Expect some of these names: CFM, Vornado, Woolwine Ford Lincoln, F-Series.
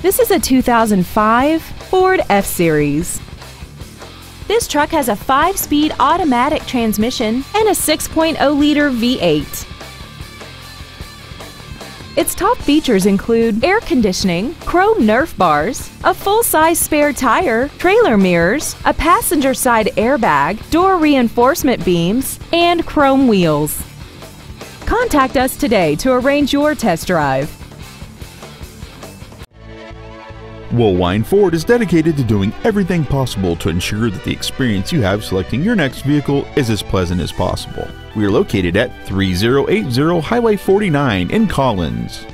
This is a 2005 Ford F-Series. This truck has a 5-speed automatic transmission and a 6.0-liter V8. Its top features include air conditioning, chrome Nerf bars, a full-size spare tire, trailer mirrors, a passenger side airbag, door reinforcement beams, and chrome wheels. Contact us today to arrange your test drive. Woolwine Ford is dedicated to doing everything possible to ensure that the experience you have selecting your next vehicle is as pleasant as possible. We are located at 3080 Highway 49 in Collins.